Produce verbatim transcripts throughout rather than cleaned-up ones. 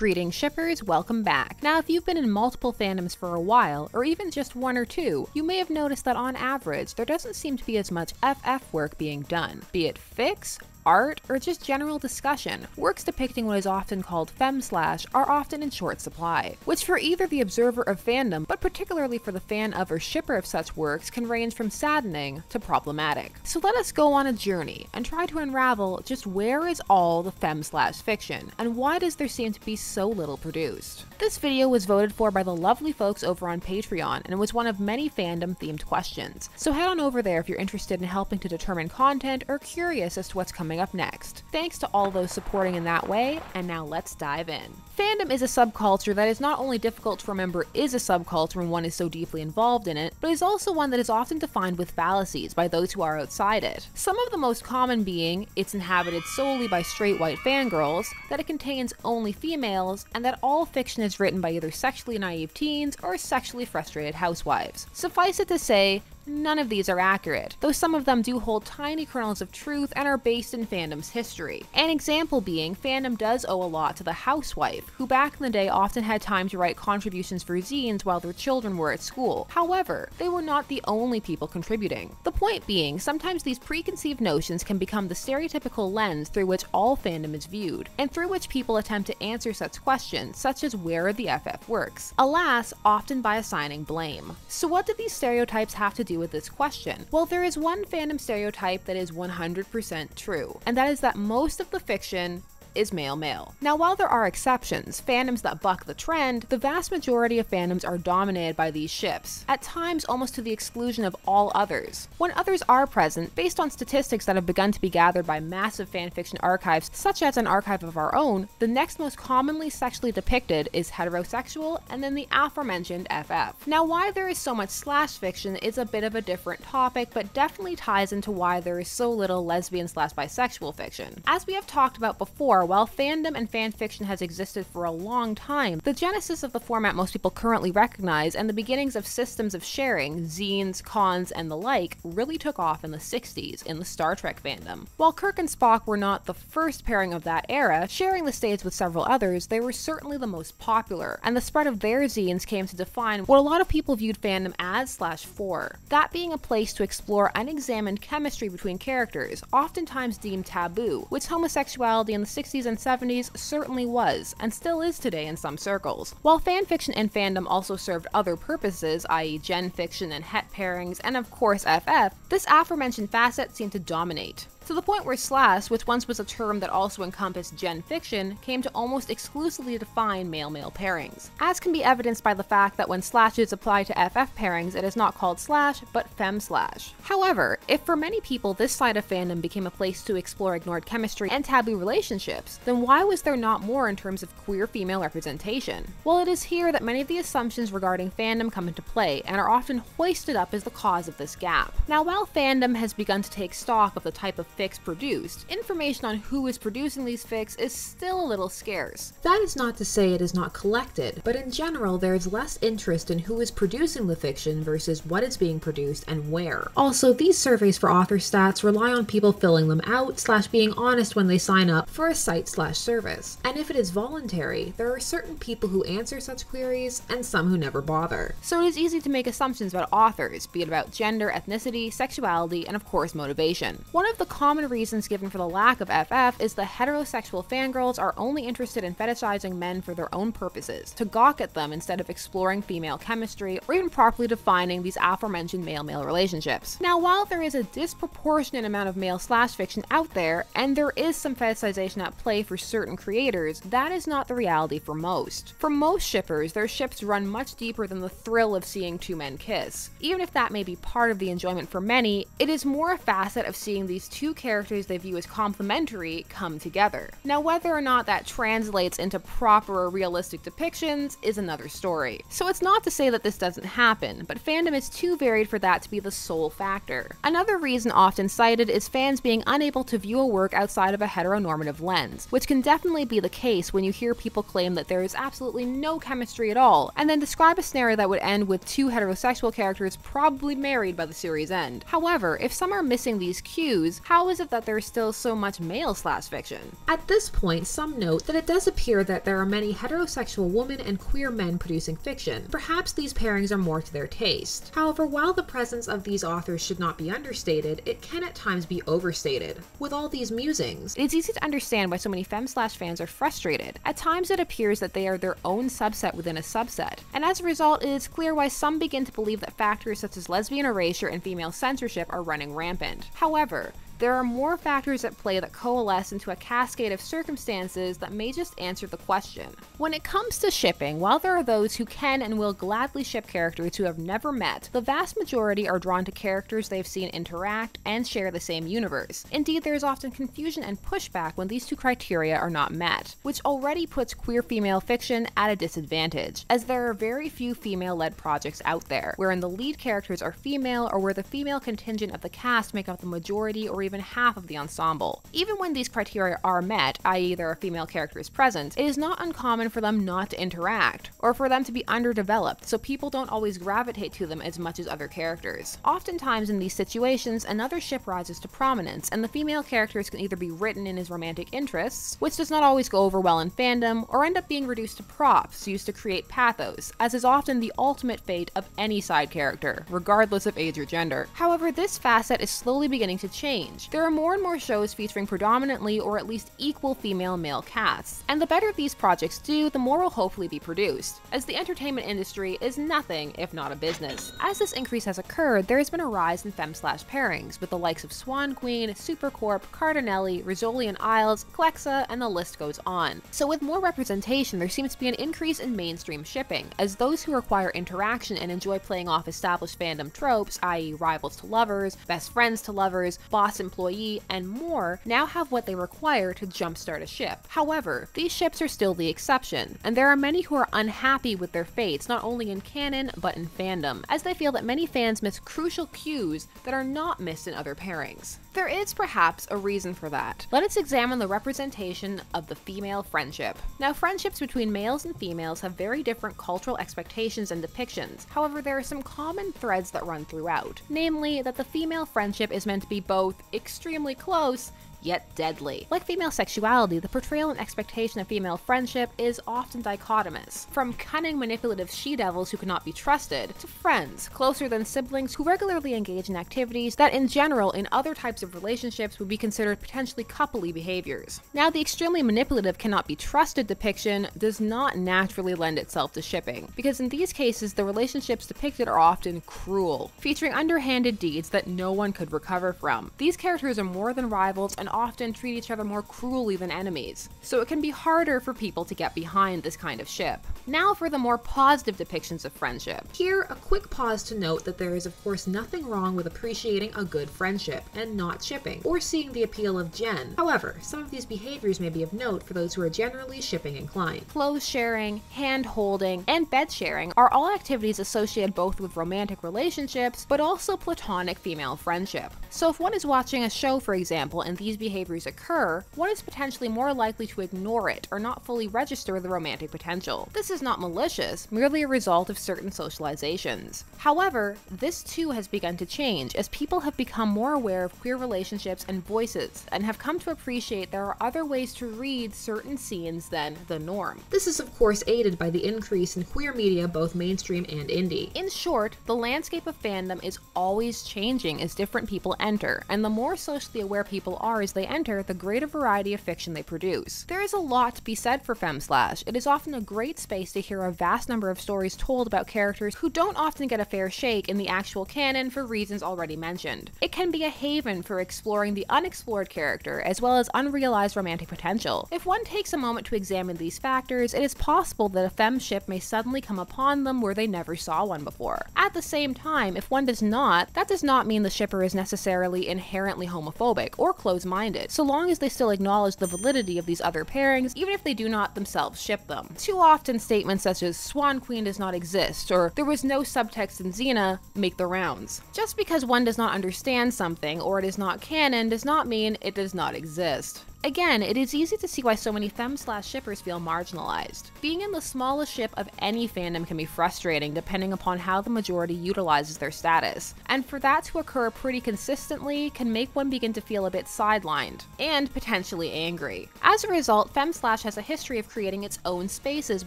Greetings shippers, welcome back. Now if you've been in multiple fandoms for a while, or even just one or two, you may have noticed that on average, there doesn't seem to be as much F F work being done, be it fix, art, or just general discussion. Works depicting what is often called femslash are often in short supply, which for either the observer of fandom, but particularly for the fan of or shipper of such works, can range from saddening to problematic. So let us go on a journey and try to unravel just where is all the femslash fiction, and why does there seem to be so little produced? This video was voted for by the lovely folks over on Patreon, and was one of many fandom-themed questions, so head on over there if you're interested in helping to determine content or curious as to what's coming up next. Thanks to all those supporting in that way, and now let's dive in. Fandom is a subculture that is not only difficult to remember is a subculture when one is so deeply involved in it, but is also one that is often defined with fallacies by those who are outside it. Some of the most common being, it's inhabited solely by straight white fangirls, that it contains only females, and that all fiction is written by either sexually naive teens or sexually frustrated housewives. Suffice it to say, none of these are accurate, though some of them do hold tiny kernels of truth and are based in fandom's history. An example being, fandom does owe a lot to the housewife, who back in the day often had time to write contributions for zines while their children were at school. However, they were not the only people contributing. The point being, sometimes these preconceived notions can become the stereotypical lens through which all fandom is viewed, and through which people attempt to answer such questions, such as where are the F F works? Alas, often by assigning blame. So what do these stereotypes have to do with this question? Well, there is one fandom stereotype that is one hundred percent true, and that is that most of the fiction is male-male. Now, while there are exceptions, fandoms that buck the trend, the vast majority of fandoms are dominated by these ships, at times almost to the exclusion of all others. When others are present, based on statistics that have begun to be gathered by massive fanfiction archives, such as an archive of our own, the next most commonly sexually depicted is heterosexual, and then the aforementioned F F. Now, why there is so much slash fiction is a bit of a different topic, but definitely ties into why there is so little lesbian slash bisexual fiction. As we have talked about before, while fandom and fanfiction has existed for a long time, the genesis of the format most people currently recognize and the beginnings of systems of sharing, zines, cons, and the like, really took off in the sixties in the Star Trek fandom. While Kirk and Spock were not the first pairing of that era, sharing the stage with several others, they were certainly the most popular, and the spread of their zines came to define what a lot of people viewed fandom as slash for, that being a place to explore unexamined chemistry between characters, oftentimes deemed taboo, which homosexuality in the sixties and seventies certainly was, and still is today in some circles. While fanfiction and fandom also served other purposes, that is gen fiction and het pairings, and of course F F, this aforementioned facet seemed to dominate, to the point where slash, which once was a term that also encompassed gen fiction, came to almost exclusively define male-male pairings, as can be evidenced by the fact that when slashes apply to F F pairings, it is not called slash, but fem slash. However, if for many people this side of fandom became a place to explore ignored chemistry and taboo relationships, then why was there not more in terms of queer female representation? Well, it is here that many of the assumptions regarding fandom come into play, and are often hoisted up as the cause of this gap. Now, while fandom has begun to take stock of the type of fics produced, information on who is producing these fics is still a little scarce. That is not to say it is not collected, but in general there is less interest in who is producing the fiction versus what is being produced and where. Also, these surveys for author stats rely on people filling them out slash being honest when they sign up for a site slash service, and if it is voluntary, there are certain people who answer such queries and some who never bother. So it is easy to make assumptions about authors, be it about gender, ethnicity, sexuality, and of course motivation. One of the common Common reasons given for the lack of F F is the heterosexual fangirls are only interested in fetishizing men for their own purposes, to gawk at them instead of exploring female chemistry or even properly defining these aforementioned male-male relationships. Now, while there is a disproportionate amount of male slash fiction out there, and there is some fetishization at play for certain creators, that is not the reality for most. For most shippers, their ships run much deeper than the thrill of seeing two men kiss. Even if that may be part of the enjoyment for many, it is more a facet of seeing these two characters they view as complementary come together. Now, whether or not that translates into proper or realistic depictions is another story. So it's not to say that this doesn't happen, but fandom is too varied for that to be the sole factor. Another reason often cited is fans being unable to view a work outside of a heteronormative lens, which can definitely be the case when you hear people claim that there is absolutely no chemistry at all, and then describe a scenario that would end with two heterosexual characters probably married by the series end. However, if some are missing these cues, how how is it that there's still so much male slash fiction? At this point, some note that it does appear that there are many heterosexual women and queer men producing fiction. Perhaps these pairings are more to their taste. However, while the presence of these authors should not be understated, it can at times be overstated. With all these musings, it's easy to understand why so many femme slash fans are frustrated. At times it appears that they are their own subset within a subset, and as a result, it is clear why some begin to believe that factors such as lesbian erasure and female censorship are running rampant. However, there are more factors at play that coalesce into a cascade of circumstances that may just answer the question. When it comes to shipping, while there are those who can and will gladly ship characters who have never met, the vast majority are drawn to characters they've seen interact and share the same universe. Indeed, there is often confusion and pushback when these two criteria are not met, which already puts queer female fiction at a disadvantage, as there are very few female-led projects out there, wherein the lead characters are female or where the female contingent of the cast make up the majority or even even half of the ensemble. Even when these criteria are met, that is there are female characters present, it is not uncommon for them not to interact, or for them to be underdeveloped, so people don't always gravitate to them as much as other characters. Oftentimes in these situations, another ship rises to prominence, and the female characters can either be written in as romantic interests, which does not always go over well in fandom, or end up being reduced to props used to create pathos, as is often the ultimate fate of any side character, regardless of age or gender. However, this facet is slowly beginning to change. There are more and more shows featuring predominantly or at least equal female-male casts, and the better these projects do, the more will hopefully be produced, as the entertainment industry is nothing if not a business. As this increase has occurred, there has been a rise in femme-slash pairings, with the likes of Swan Queen, Supercorp, Cardinelli, Rizzoli and Isles, Klexa, and the list goes on. So with more representation, there seems to be an increase in mainstream shipping, as those who require interaction and enjoy playing off established fandom tropes, that is rivals to lovers, best friends to lovers, boss and employee, and more, now have what they require to jumpstart a ship. However, these ships are still the exception, and there are many who are unhappy with their fates, not only in canon, but in fandom, as they feel that many fans miss crucial cues that are not missed in other pairings. There is perhaps a reason for that. Let us examine the representation of the female friendship. Now, friendships between males and females have very different cultural expectations and depictions. However, there are some common threads that run throughout, namely that the female friendship is meant to be both extremely close yet deadly. Like female sexuality, the portrayal and expectation of female friendship is often dichotomous, from cunning, manipulative she-devils who cannot be trusted, to friends, closer than siblings, who regularly engage in activities that in general in other types of relationships would be considered potentially couple-y behaviors. Now, the extremely manipulative cannot be trusted depiction does not naturally lend itself to shipping, because in these cases the relationships depicted are often cruel, featuring underhanded deeds that no one could recover from. These characters are more than rivals and often treat each other more cruelly than enemies, so it can be harder for people to get behind this kind of ship. Now for the more positive depictions of friendship. Here, a quick pause to note that there is of course nothing wrong with appreciating a good friendship and not shipping, or seeing the appeal of gen. However, some of these behaviors may be of note for those who are generally shipping inclined. Clothes sharing, hand holding, and bed sharing are all activities associated both with romantic relationships, but also platonic female friendship. So if one is watching a show, for example, and these behaviors occur, one is potentially more likely to ignore it or not fully register the romantic potential. This is not malicious, merely a result of certain socializations. However, this too has begun to change as people have become more aware of queer relationships and voices, and have come to appreciate there are other ways to read certain scenes than the norm. This is of course aided by the increase in queer media, both mainstream and indie. In short, the landscape of fandom is always changing as different people enter, and the more socially aware people are as they enter, the greater variety of fiction they produce. There is a lot to be said for femslash. It is often a great space to hear a vast number of stories told about characters who don't often get a fair shake in the actual canon for reasons already mentioned. It can be a haven for exploring the unexplored character, as well as unrealized romantic potential. If one takes a moment to examine these factors, it is possible that a fem ship may suddenly come upon them where they never saw one before. At the same time, if one does not, that does not mean the shipper is necessarily inherently homophobic or closed-minded, so long as they still acknowledge the validity of these other pairings, even if they do not themselves ship them. Too often, statements such as "Swan Queen does not exist" or "there was no subtext in Xena" make the rounds. Just because one does not understand something or it is not canon does not mean it does not exist. Again, it is easy to see why so many femme slash shippers feel marginalized. Being in the smallest ship of any fandom can be frustrating depending upon how the majority utilizes their status, and for that to occur pretty consistently can make one begin to feel a bit sidelined, and potentially angry. As a result, femme slash has a history of creating its own spaces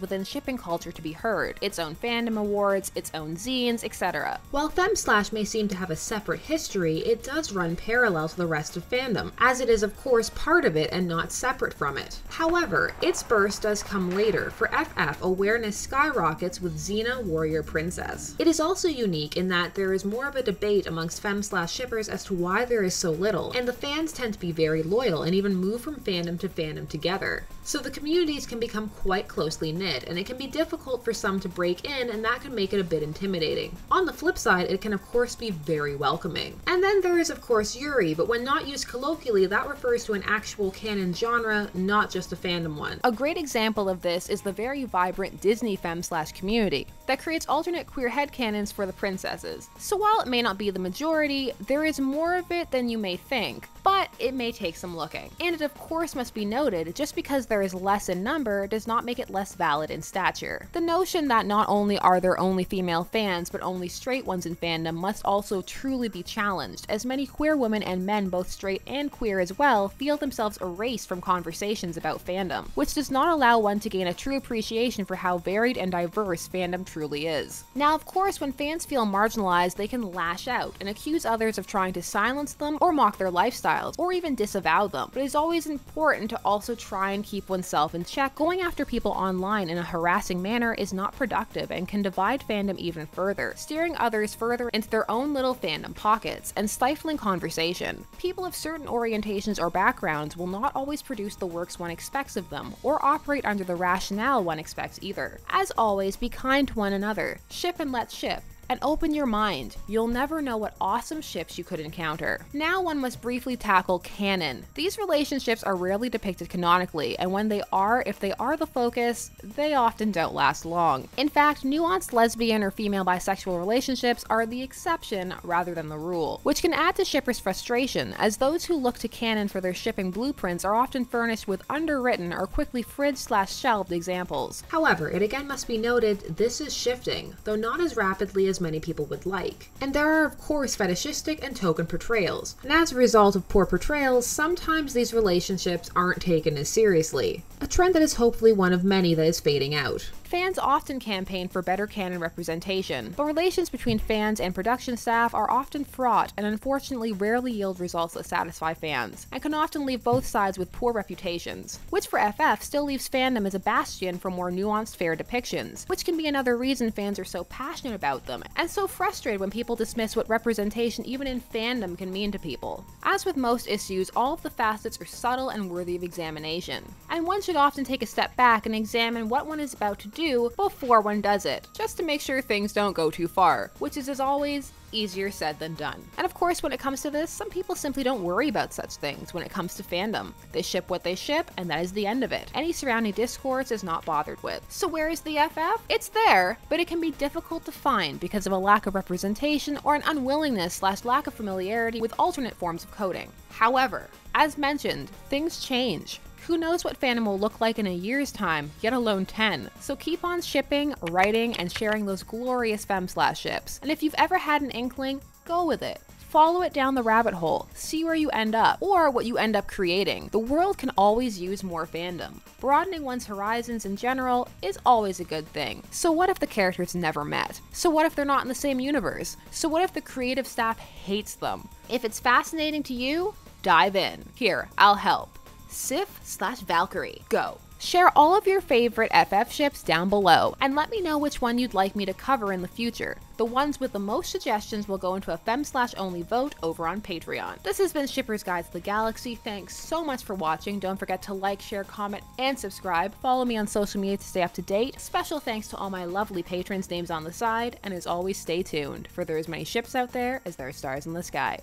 within shipping culture to be heard, its own fandom awards, its own zines, et cetera. While femme slash may seem to have a separate history, it does run parallel to the rest of fandom, as it is of course part of it and not separate from it. However, its burst does come later. For F F, awareness skyrockets with Xena Warrior Princess. It is also unique in that there is more of a debate amongst femme slash shippers as to why there is so little, and the fans tend to be very loyal and even move from fandom to fandom together. So the communities can become quite closely knit, and it can be difficult for some to break in, and that can make it a bit intimidating. On the flip side, it can of course be very welcoming. And then there is of course Yuri, but when not used colloquially, that refers to an actual canon genre, not just a fandom one. A great example of this is the very vibrant Disney femme slash community that creates alternate queer headcanons for the princesses. So while it may not be the majority, there is more of it than you may think, but it may take some looking. And it of course must be noted, just because there is less in number does not make it less valid in stature. The notion that not only are there only female fans, but only straight ones in fandom must also truly be challenged, as many queer women and men, both straight and queer as well, feel themselves erased from conversations about fandom, which does not allow one to gain a true appreciation for how varied and diverse fandom truly is. Now, of course, when fans feel marginalized, they can lash out and accuse others of trying to silence them or mock their lifestyles, or even disavow them, but it is always important to also try and keep oneself in check. Going after people online in a harassing manner is not productive and can divide fandom even further, steering others further into their own little fandom pockets and stifling conversation. People of certain orientations or backgrounds will not always produce the works one expects of them, or operate under the rationale one expects either. As always, be kind to one another, ship and let's ship, and open your mind. You'll never know what awesome ships you could encounter. Now one must briefly tackle canon. These relationships are rarely depicted canonically, and when they are, if they are the focus, they often don't last long. In fact, nuanced lesbian or female bisexual relationships are the exception rather than the rule, which can add to shippers' frustration, as those who look to canon for their shipping blueprints are often furnished with underwritten or quickly fridged slash shelved examples. However, it again must be noted, this is shifting, though not as rapidly as as many people would like. And there are of course fetishistic and token portrayals, and as a result of poor portrayals, sometimes these relationships aren't taken as seriously, a trend that is hopefully one of many that is fading out. Fans often campaign for better canon representation, but relations between fans and production staff are often fraught and unfortunately rarely yield results that satisfy fans, and can often leave both sides with poor reputations, which for F F still leaves fandom as a bastion for more nuanced fair depictions, which can be another reason fans are so passionate about them, and so frustrated when people dismiss what representation even in fandom can mean to people. As with most issues, all of the facets are subtle and worthy of examination, and one should often take a step back and examine what one is about to do before one does it, just to make sure things don't go too far, which is, as always, easier said than done. And of course, when it comes to this, some people simply don't worry about such things when it comes to fandom. They ship what they ship, and that is the end of it. Any surrounding discourse is not bothered with. So where is the F F? It's there, but it can be difficult to find because of a lack of representation or an unwillingness slash lack of familiarity with alternate forms of coding. However, as mentioned, things change. Who knows what fandom will look like in a year's time, yet alone ten. So keep on shipping, writing, and sharing those glorious femme slash ships. And if you've ever had an inkling, go with it. Follow it down the rabbit hole, see where you end up, or what you end up creating. The world can always use more fandom. Broadening one's horizons in general is always a good thing. So what if the characters never met? So what if they're not in the same universe? So what if the creative staff hates them? If it's fascinating to you, dive in. Here, I'll help. Sif slash Valkyrie. Go. Share all of your favorite F F ships down below, and let me know which one you'd like me to cover in the future. The ones with the most suggestions will go into a femme slash only vote over on Patreon. This has been Shippers Guide to the Galaxy. Thanks so much for watching. Don't forget to like, share, comment, and subscribe. Follow me on social media to stay up to date. Special thanks to all my lovely patrons, names on the side, and as always, stay tuned, for there are as many ships out there as there are stars in the sky.